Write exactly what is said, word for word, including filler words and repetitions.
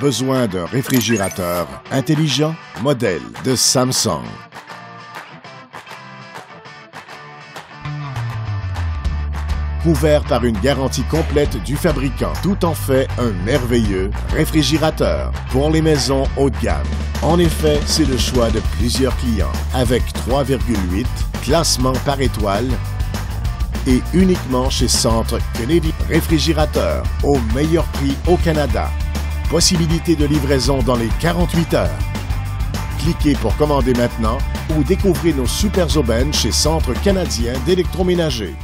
besoin d'un réfrigérateur intelligent, modèle de Samsung. Couvert par une garantie complète du fabricant, tout en fait un merveilleux réfrigérateur pour les maisons haut de gamme. En effet, c'est le choix de plusieurs clients, avec trois virgule huit, classement par étoile, et uniquement chez Centre Kennedy. Réfrigérateur au meilleur prix au Canada. Possibilité de livraison dans les quarante-huit heures. Cliquez pour commander maintenant ou découvrez nos super aubaines chez Centre Canadien d'électroménager.